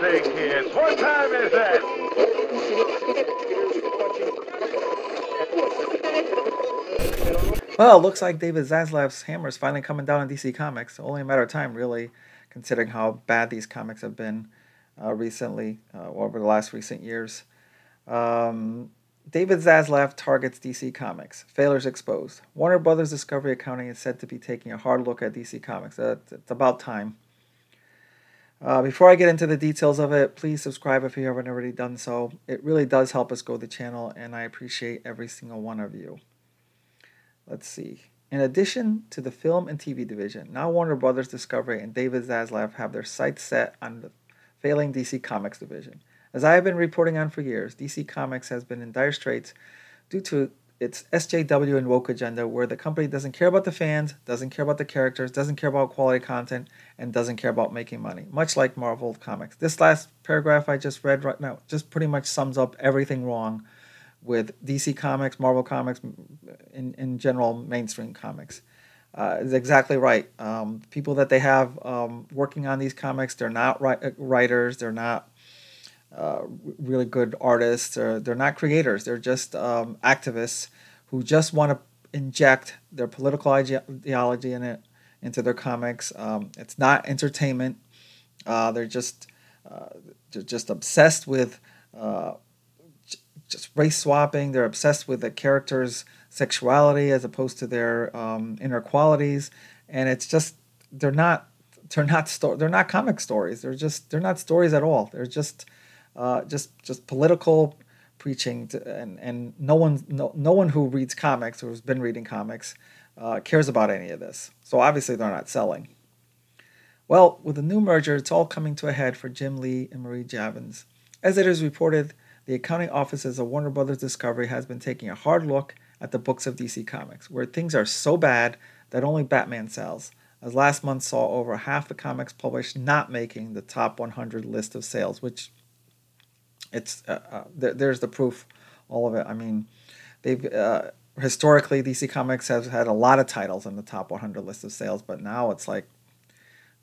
birthday, kids. What time is that? Well, it looks like David Zaslav's hammer is finally coming down on DC Comics. Only a matter of time, really, considering how bad these comics have been recently, over the last recent years. David Zaslav targets DC Comics. Failures exposed. Warner Brothers Discovery accounting is said to be taking a hard look at DC Comics. It's about time. Before I get into the details of it, please subscribe if you haven't already done so. It really does help us grow the channel, and I appreciate every single one of you. Let's see. In addition to the film and TV division, now Warner Brothers Discovery and David Zaslav have their sights set on the failing DC Comics division. As I have been reporting on for years, DC Comics has been in dire straits due to its SJW and woke agenda, where the company doesn't care about the fans, doesn't care about the characters, doesn't care about quality content, and doesn't care about making money, much like Marvel Comics. This last paragraph I just read right now just pretty much sums up everything wrong with DC Comics, Marvel Comics, in general, mainstream comics. It's exactly right. People that they have working on these comics, they're not writers, they're not really good artists, or they're not creators. They're just activists who just want to inject their political ideology into their comics. It's not entertainment. They're just obsessed with just race swapping. They're obsessed with the character's sexuality as opposed to their inequalities, and it's just they're not comic stories. They're not stories at all. They're just political preaching, and no one who reads comics or has been reading comics cares about any of this. So obviously they're not selling. Well, with the new merger, it's all coming to a head for Jim Lee and Marie Javins. As it is reported, the accounting offices of Warner Brothers Discovery has been taking a hard look at the books of DC Comics, where things are so bad that only Batman sells, as last month saw over half the comics published not making the top 100 list of sales, which... there's the proof, all of it. I mean, they've historically, DC Comics has had a lot of titles in the top 100 list of sales, but now it's like,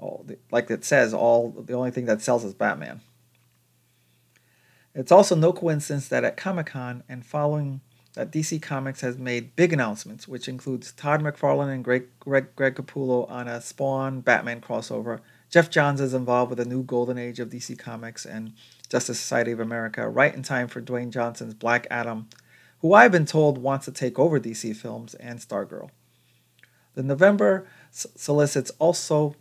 oh, like it says, the only thing that sells is Batman. It's also no coincidence that at Comic-Con and following that, DC Comics has made big announcements, which includes Todd McFarlane and Greg Capullo on a Spawn Batman crossover. Jeff Johns is involved with a new golden age of DC Comics and Justice Society of America, right in time for Dwayne Johnson's Black Adam, who I've been told wants to take over DC Films and Stargirl. The November solicits also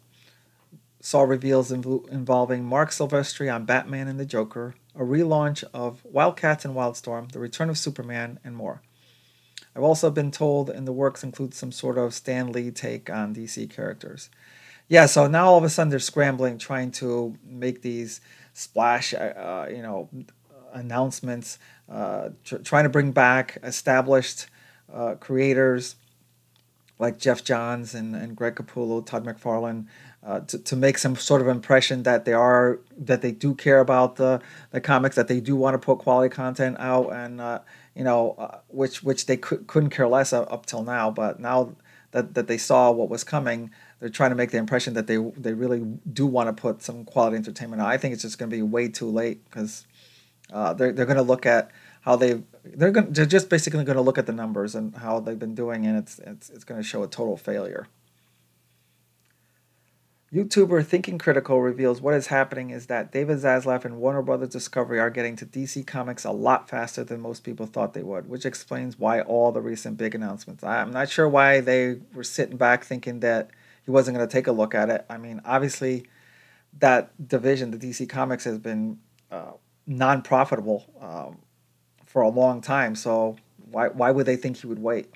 saw reveals involving Mark Silvestri on Batman and the Joker, a relaunch of Wildcats and Wildstorm, the return of Superman, and more. I've also been told in the works includes some sort of Stan Lee take on DC characters. Yeah, so now all of a sudden they're scrambling, trying to make these splash, announcements, trying to bring back established creators like Jeff Johns and Greg Capullo, Todd McFarlane, to make some sort of impression that they do care about the comics, that they do want to put quality content out, and which they couldn't care less up till now. But now that they saw what was coming, they're trying to make the impression that they really do want to put some quality entertainment out. I think it's just going to be way too late, because they're going to look at how they're just basically going to look at the numbers and how they've been doing, and it's going to show a total failure. YouTuber Thinking Critical reveals what is happening is that David Zaslav and Warner Brothers Discovery are getting to DC Comics a lot faster than most people thought they would, which explains why all the recent big announcements. I'm not sure why they were sitting back thinking that he wasn't going to take a look at it. I mean, obviously, that division, the DC Comics, has been non-profitable for a long time. So why would they think he would wait?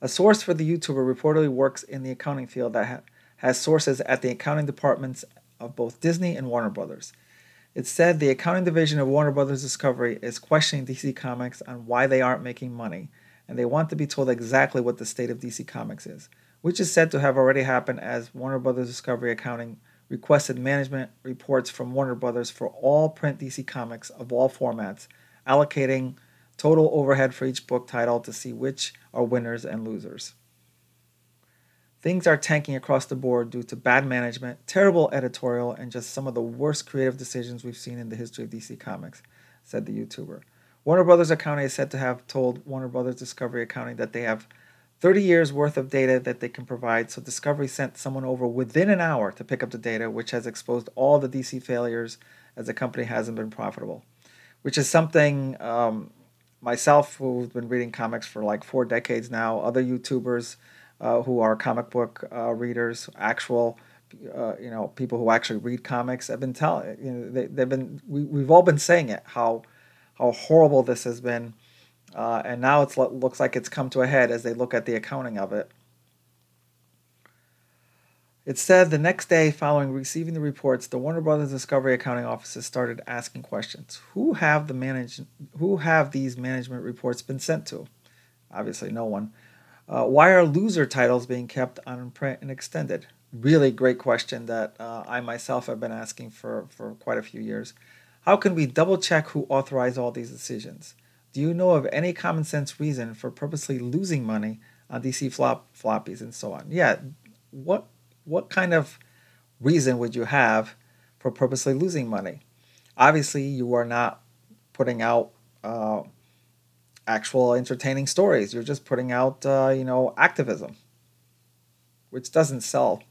A source for the YouTuber reportedly works in the accounting field that has sources at the accounting departments of both Disney and Warner Brothers. It said the accounting division of Warner Brothers Discovery is questioning DC Comics on why they aren't making money, and they want to be told exactly what the state of DC Comics is, which is said to have already happened, as Warner Brothers Discovery accounting requested management reports from Warner Brothers for all print DC Comics of all formats, allocating total overhead for each book title to see which are winners and losers. Things are tanking across the board due to bad management, terrible editorial, and just some of the worst creative decisions we've seen in the history of DC Comics, said the YouTuber. Warner Brothers Accounting is said to have told Warner Brothers Discovery Accounting that they have 30 years worth of data that they can provide, so Discovery sent someone over within an hour to pick up the data, which has exposed all the DC failures as the company hasn't been profitable, which is something myself, who's been reading comics for like 4 decades now, other YouTubers who are comic book readers, actual you know, people who actually read comics, have been telling, you know, we've all been saying it, how horrible this has been. And now it looks like it's come to a head as they look at the accounting of it. It said the next day following receiving the reports, the Warner Brothers Discovery accounting offices started asking questions. Who have these management reports been sent to? Obviously no one. Why are loser titles being kept on print and extended? Really great question that I myself have been asking for quite a few years. How can we double check who authorized all these decisions? Do you know of any common sense reason for purposely losing money on DC floppies and so on? Yeah, what kind of reason would you have for purposely losing money? Obviously, you are not putting out actual entertaining stories. You're just putting out, you know, activism, which doesn't sell.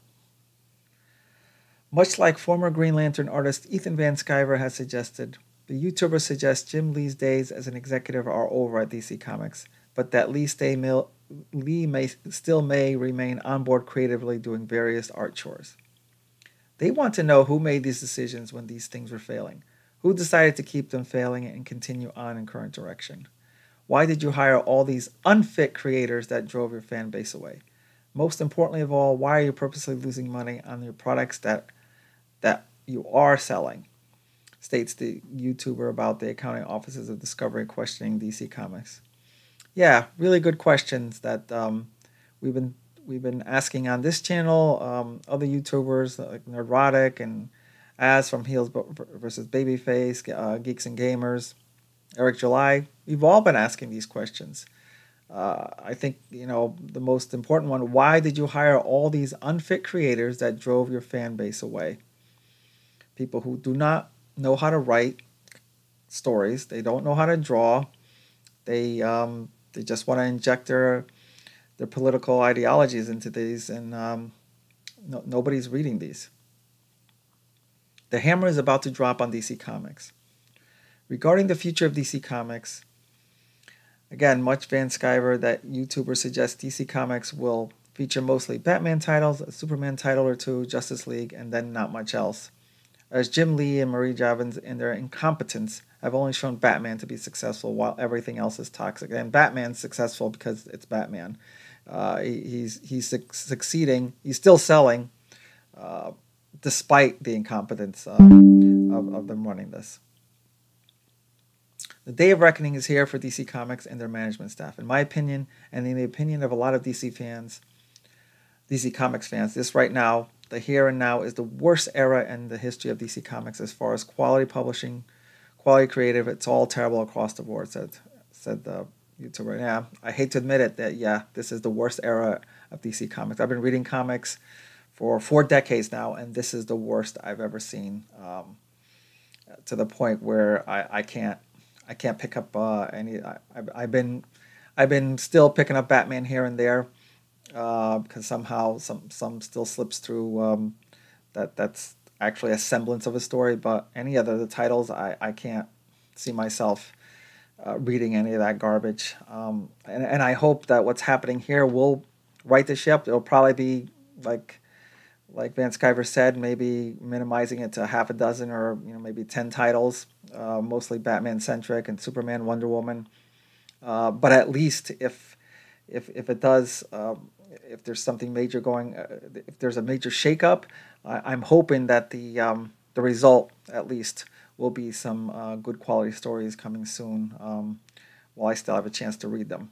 Much like former Green Lantern artist Ethan Van Sciver has suggested, the YouTuber suggests Jim Lee's days as an executive are over at DC Comics, but that Lee may still remain on board creatively doing various art chores. They want to know who made these decisions when these things were failing, who decided to keep them failing and continue on in current direction. Why did you hire all these unfit creators that drove your fan base away? Most importantly of all, why are you purposely losing money on your products that you are selling? States the YouTuber about the accounting offices of Discovery questioning DC Comics. Yeah, really good questions that we've been asking on this channel, other YouTubers like Nerdrotic and Az from Heels versus Babyface, Geeks and Gamers, Eric July. We've all been asking these questions. I think, you know, the most important one: why did you hire all these unfit creators that drove your fan base away? People who do not know how to write stories. They don't know how to draw. They just want to inject their political ideologies into these, and nobody's reading these. The hammer is about to drop on DC Comics. Regarding the future of DC Comics, again, much Van Sciver, that YouTuber suggests DC Comics will feature mostly Batman titles, a Superman title or two, Justice League, and then not much else, as Jim Lee and Marie Javins, in their incompetence, have only shown Batman to be successful while everything else is toxic. And Batman's successful because it's Batman. He's succeeding. He's still selling, despite the incompetence of them running this. The day of reckoning is here for DC Comics and their management staff. In my opinion, and in the opinion of a lot of DC Comics fans, this right now, the here and now, is the worst era in the history of DC Comics as far as quality publishing, quality creative. It's all terrible across the board, said the YouTuber. Yeah, I hate to admit it, that, yeah, this is the worst era of DC Comics. I've been reading comics for 4 decades now, and this is the worst I've ever seen, to the point where I can't pick up any. I've been still picking up Batman here and there, because somehow some still slips through, that's actually a semblance of a story, but any other the titles, I can't see myself reading any of that garbage. And I hope that what's happening here will right the ship. It'll probably be like Van Sciver said, maybe minimizing it to half a dozen or, you know, maybe 10 titles, mostly Batman centric and Superman, Wonder Woman. But at least if it does, if there's something major going, if there's a major shakeup, I'm hoping that the result at least will be some good quality stories coming soon, while I still have a chance to read them.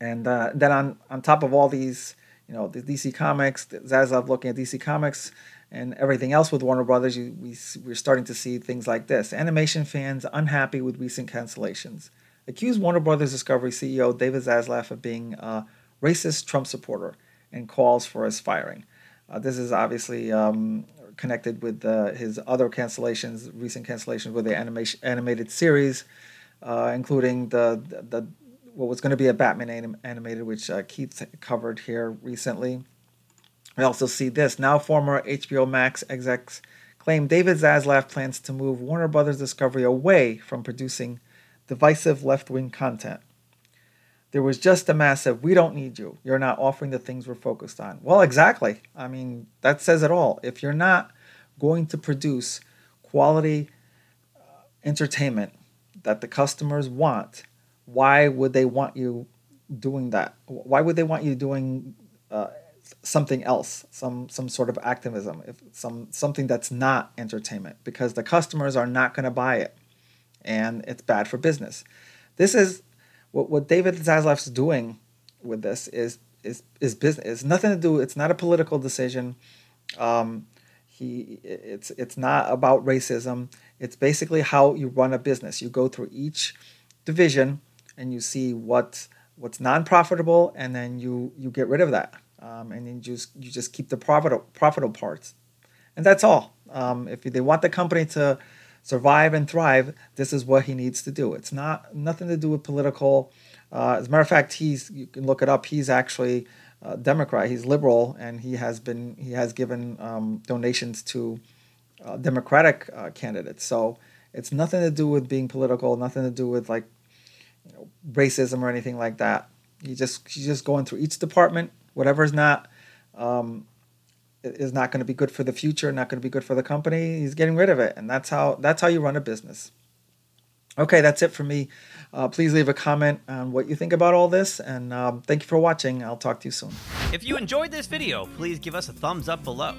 And then on top of all these, you know, the DC Comics, Zaslav looking at DC Comics and everything else with Warner Brothers, we're starting to see things like this. Animation fans unhappy with recent cancellations accused Warner Brothers Discovery CEO David Zaslav of being a racist Trump supporter and calls for his firing. This is obviously connected with his other cancellations, recent cancellations with the animated series, including the what was going to be a Batman animated, which Keith covered here recently. We also see this. Now former HBO Max execs claim David Zaslav plans to move Warner Brothers Discovery away from producing divisive left-wing content. There was just a massive, we don't need you. You're not offering the things we're focused on. Well, exactly. I mean, that says it all. If you're not going to produce quality entertainment that the customers want, why would they want you doing that? Why would they want you doing something else, some sort of activism, if something that's not entertainment? Because the customers are not going to buy it, and it's bad for business. This is what David Zaslav's doing with this is business. It's nothing to do. It's not a political decision. It's not about racism. It's basically how you run a business. You go through each division and you see what's non-profitable, and then you get rid of that, and then you just keep the profitable parts, and that's all. If they want the company to survive and thrive, this is what he needs to do. It's nothing to do with political. As a matter of fact, you can look it up. He's actually a Democrat. He's liberal, and he has given donations to Democratic candidates. So it's nothing to do with being political. Nothing to do with, like, you know, racism or anything like that. He's just going through each department. Whatever is not going to be good for the future, not going to be good for the company, he's getting rid of it. And that's how you run a business. Okay, that's it for me. Please leave a comment on what you think about all this, and thank you for watching. I'll talk to you soon. If you enjoyed this video, please give us a thumbs up below.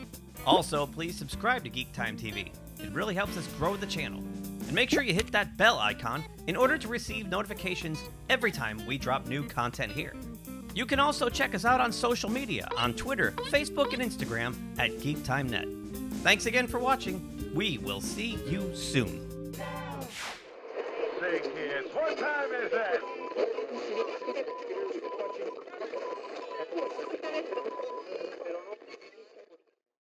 Also, please subscribe to GeekTime TV. It really helps us grow the channel. And make sure you hit that bell icon in order to receive notifications every time we drop new content here. You can also check us out on social media, on Twitter, Facebook, and Instagram at GeekTimeNet. Thanks again for watching. We will see you soon. Hey kids, what time is that?